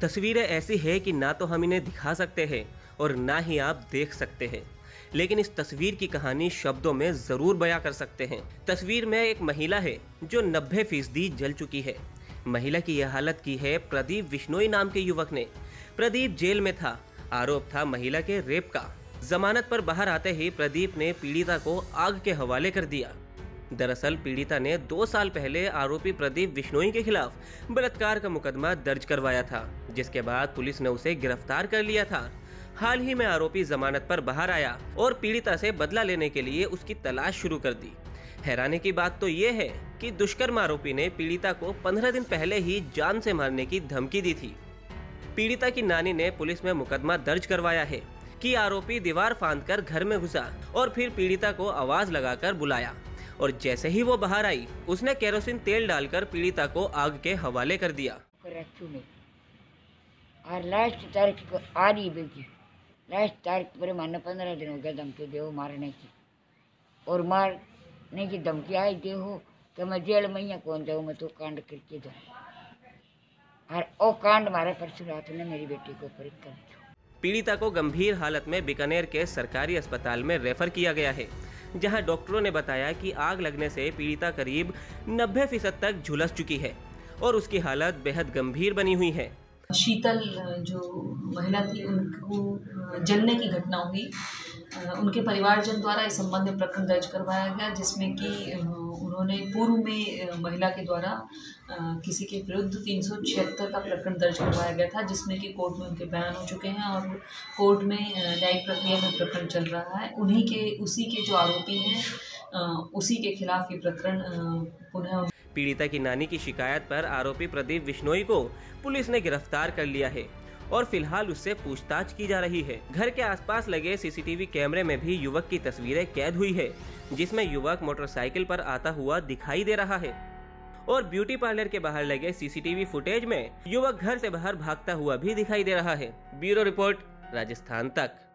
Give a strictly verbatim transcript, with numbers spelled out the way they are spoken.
तस्वीरें ऐसी है कि ना तो हम इन्हें दिखा सकते हैं और ना ही आप देख सकते हैं, लेकिन इस तस्वीर की कहानी शब्दों में ज़रूर बयां कर सकते हैं। तस्वीर में एक महिला है जो नब्बे फीसदी जल चुकी है। महिला की यह हालत की है प्रदीप बिश्नोई नाम के युवक ने। प्रदीप जेल में था। आरोप था महिला के रेप का। जमानत पर बाहर आते ही प्रदीप ने पीड़िता को आग के हवाले कर दिया। दरअसल पीड़िता ने दो साल पहले आरोपी प्रदीप बिश्नोई के खिलाफ बलात्कार का मुकदमा दर्ज करवाया था, जिसके बाद पुलिस ने उसे गिरफ्तार कर लिया था। हाल ही में आरोपी जमानत पर बाहर आया और पीड़िता से बदला लेने के लिए उसकी तलाश शुरू कर दी। हैरानी की बात तो ये है कि दुष्कर्म आरोपी ने पीड़िता को पंद्रह दिन पहले ही जान से मारने की धमकी दी थी। पीड़िता की नानी ने पुलिस में मुकदमा दर्ज करवाया है कि आरोपी दीवार फांदकर घर में घुसा और फिर पीड़िता को आवाज लगाकर बुलाया और जैसे ही वो बाहर आई उसने केरोसिन तेल डालकर पीड़िता को आग के हवाले कर दिया। और लास्ट तारीख को आ रही बेटी, लास्ट तारीख पर मारने पंद्रह दिन हो गया धमकी दे मारने की, और मारने की धमकी आई दे हो तो मैं जेल में ही कौन जाऊँ, मैं तो कांड करके जाऊँ। और ओ कांड मारा परसों रात ने मेरी बेटी को ऊपर कर। पीड़िता को गंभीर हालत में बीकानेर के सरकारी अस्पताल में रेफर किया गया है, जहां डॉक्टरों ने बताया कि आग लगने से पीड़िता करीब नब्बे फीसद तक झुलस चुकी है और उसकी हालत बेहद गंभीर बनी हुई है। शीतल जो महिला थी उनको जलने की घटना हुई। उनके परिवारजन द्वारा इस संबंध में प्रकरण दर्ज करवाया गया, जिसमें कि उन्होंने पूर्व में महिला के द्वारा किसी के विरुद्ध तीन सौ छिहत्तर का प्रकरण दर्ज करवाया गया था, जिसमें कि कोर्ट में उनके बयान हो चुके हैं और कोर्ट में न्यायिक प्रक्रिया में प्रकरण चल रहा है। उन्हीं के उसी के जो आरोपी हैं उसी के खिलाफ ये प्रकरण पुनः। पीड़िता की नानी की शिकायत पर आरोपी प्रदीप बिश्नोई को पुलिस ने गिरफ्तार कर लिया है और फिलहाल उससे पूछताछ की जा रही है। घर के आसपास लगे सीसीटीवी कैमरे में भी युवक की तस्वीरें कैद हुई है, जिसमें युवक मोटरसाइकिल पर आता हुआ दिखाई दे रहा है और ब्यूटी पार्लर के बाहर लगे सीसीटीवी फुटेज में युवक घर से बाहर भागता हुआ भी दिखाई दे रहा है। ब्यूरो रिपोर्ट, राजस्थान तक।